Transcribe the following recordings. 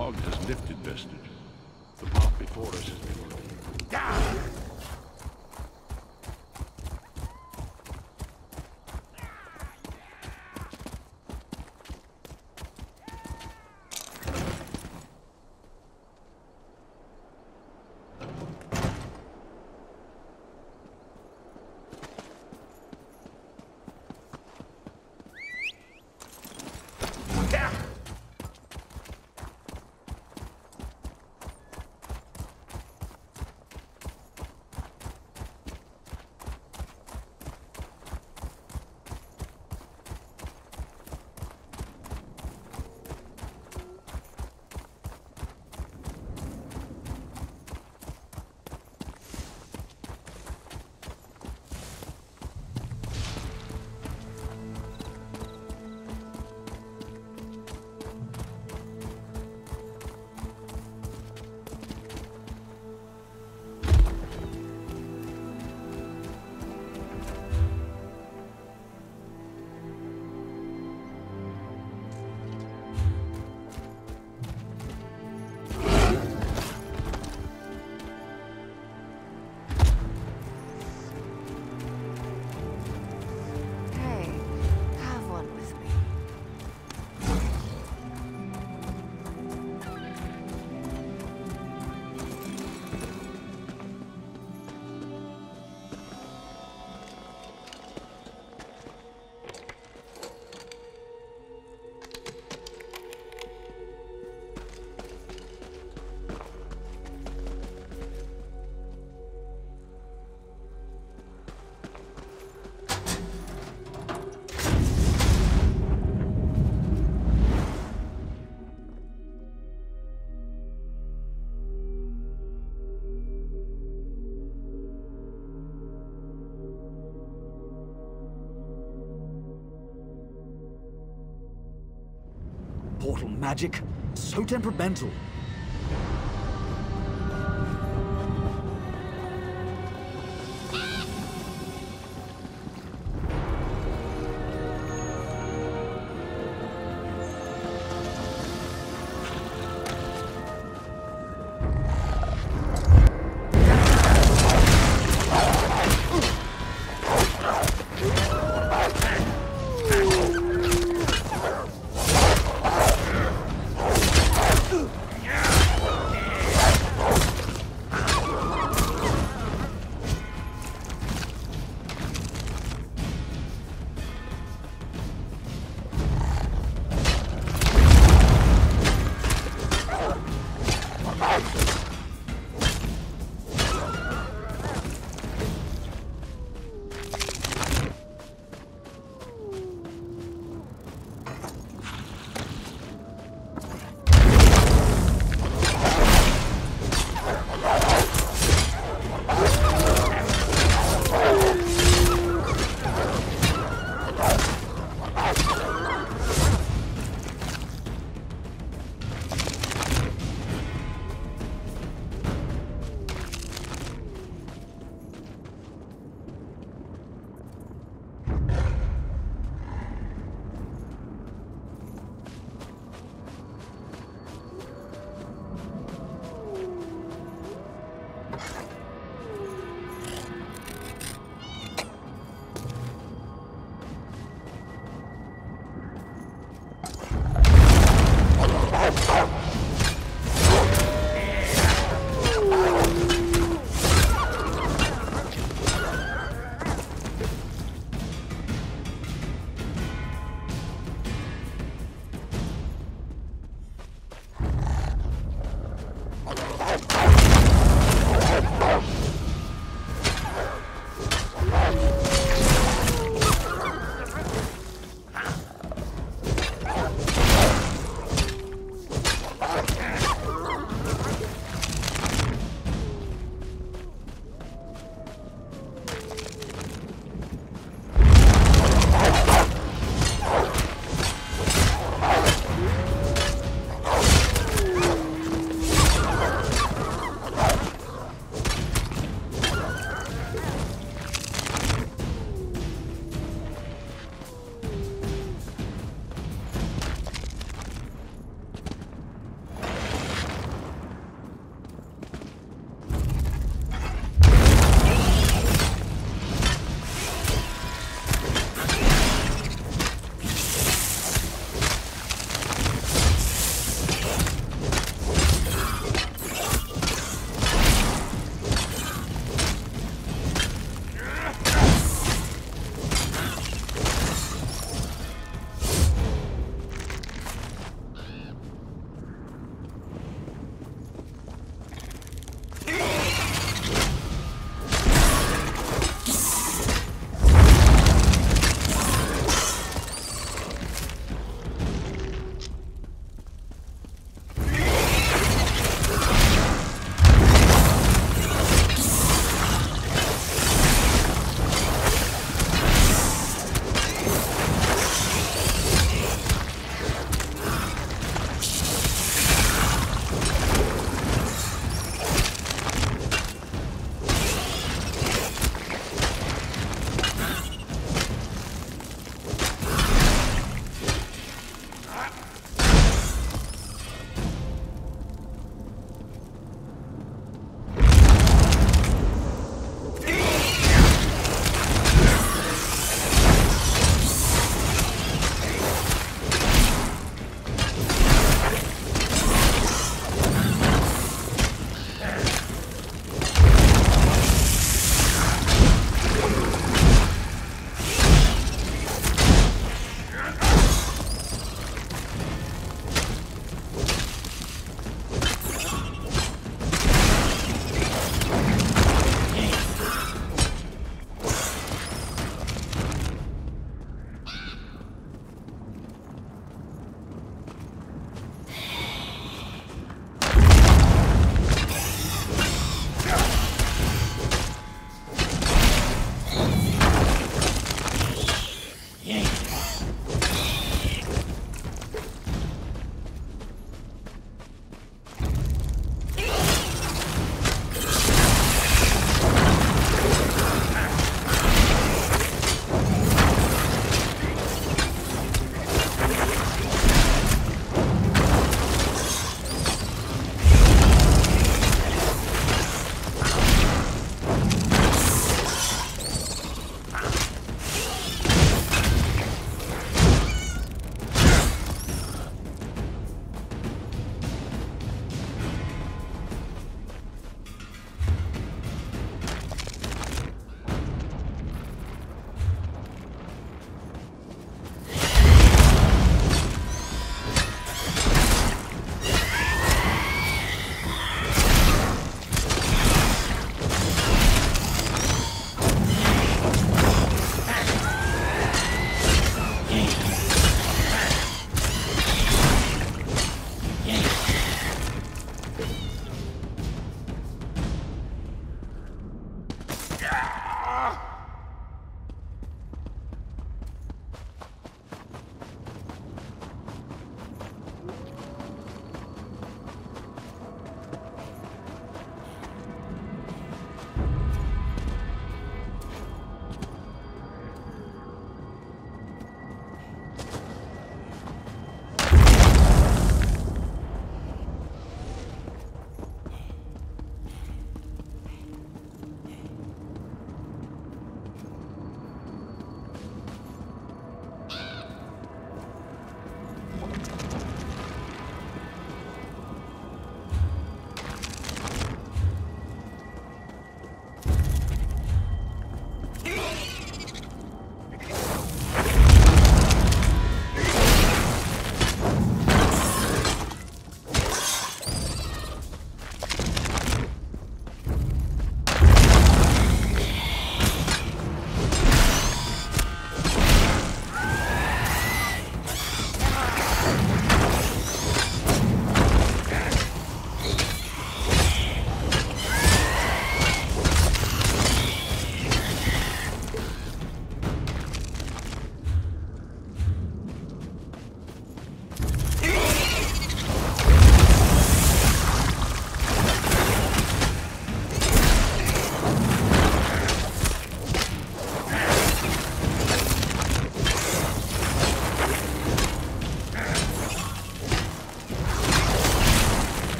fog has lifted vestige. The path before us has been revealed. Portal magic, so temperamental.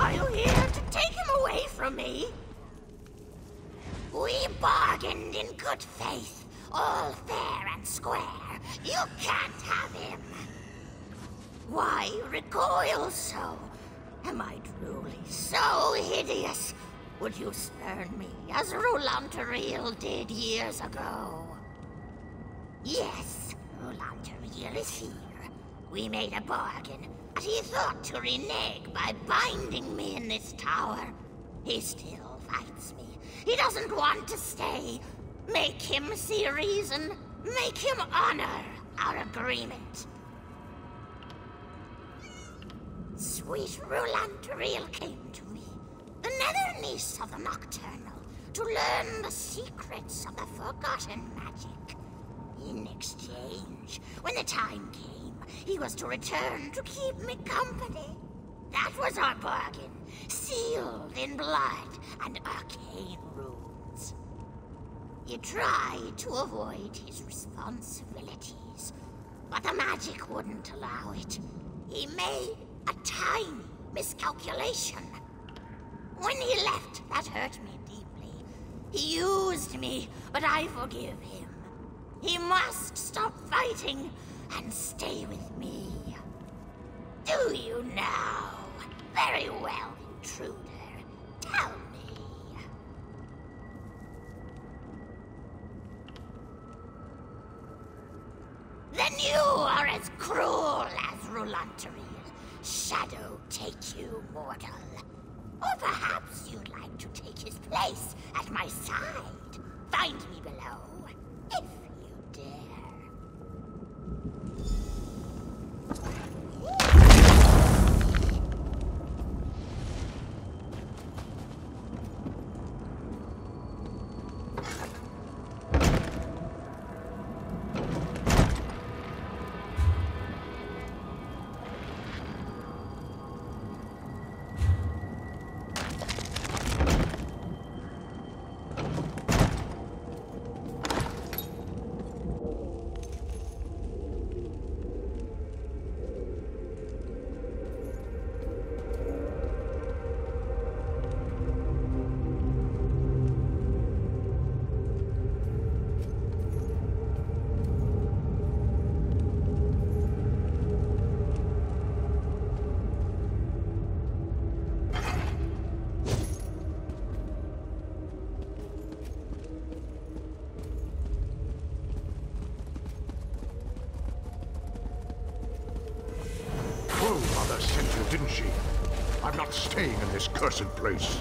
Are you here to take him away from me? We bargained in good faith, all fair and square. You can't have him. Why recoil so? Am I truly so hideous? Would you spurn me as Rulantaril did years ago? Yes, Rulantaril is here. We made a bargain, but he thought to renege by binding me in this tower. He still fights me. He doesn't want to stay. Make him see reason. Make him honor our agreement. Sweet Rulantaril came to me, another niece of the Nocturnal, to learn the secrets of the forgotten magic. In exchange, when the time came, he was to return to keep me company. That was our bargain, sealed in blood and arcane runes. He tried to avoid his responsibilities, but the magic wouldn't allow it. He made a tiny miscalculation. When he left, that hurt me deeply. He used me, but I forgive him. He must stop fighting and stay with me. Do you now? Very well, intruder. Tell me. Then you are as cruel as Rulantaril. Shadow take you, mortal. Or perhaps you'd like to take his place at my side. Find me below, if you dare. Didn't she? I'm not staying in this cursed place.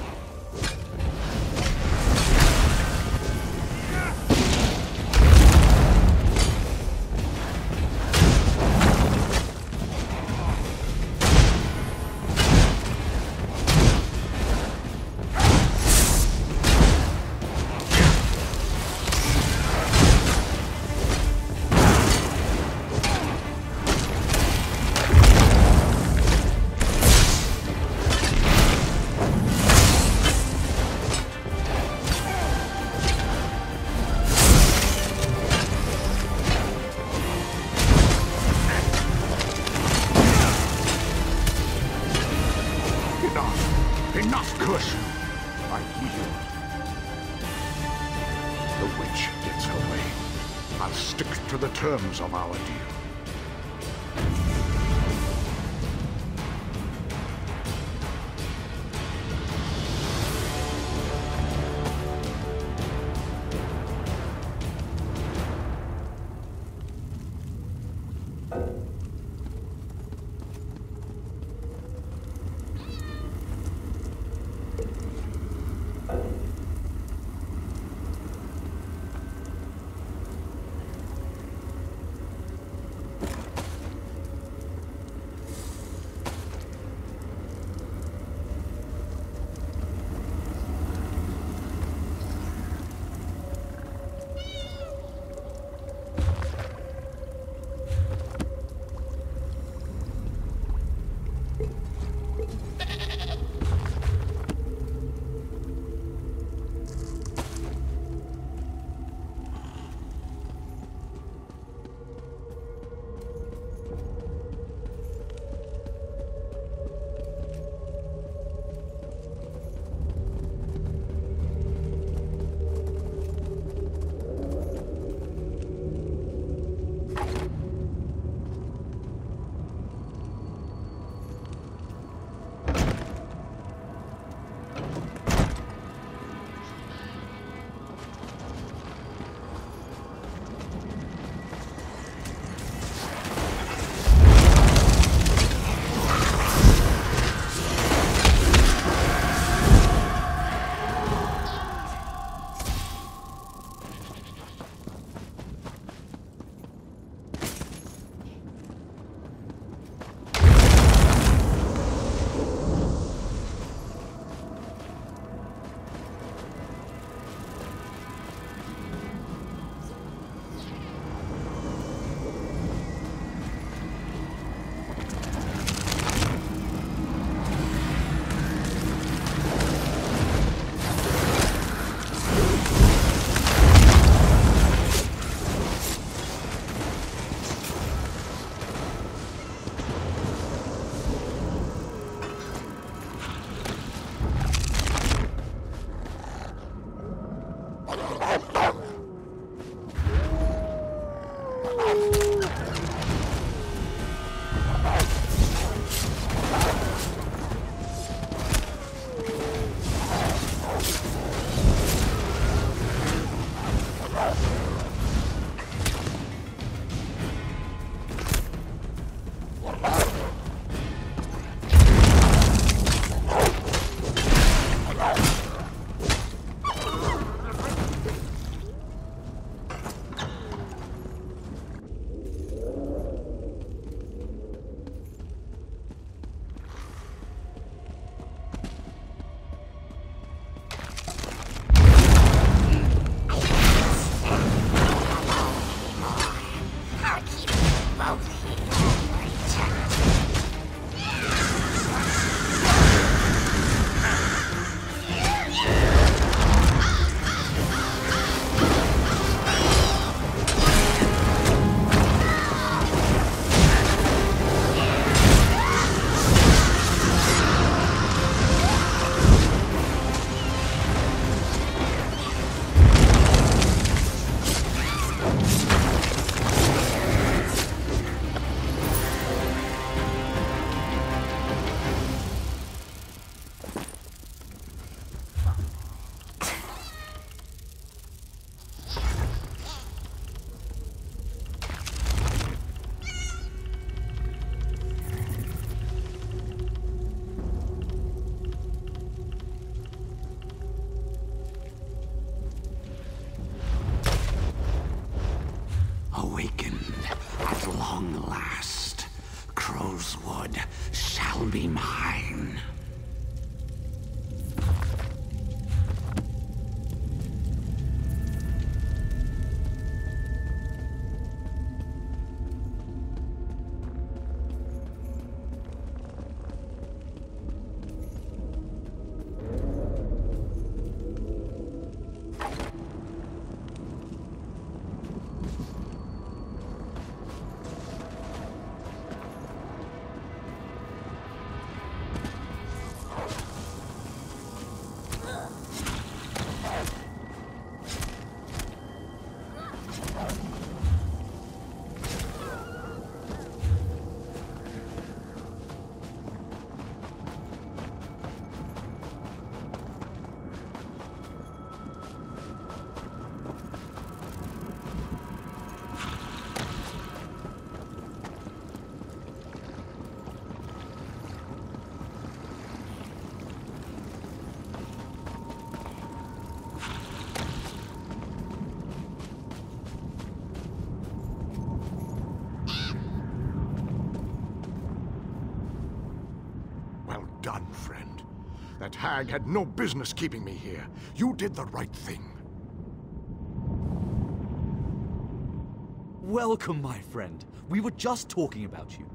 Enough, curse you! I yield. The witch gets her way. I'll stick to the terms of our deal. that hag had no business keeping me here. You did the right thing. Welcome, my friend. We were just talking about you.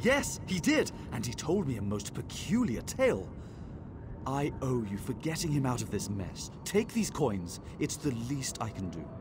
Yes, he did, and he told me a most peculiar tale. I owe you for getting him out of this mess. Take these coins. It's the least I can do.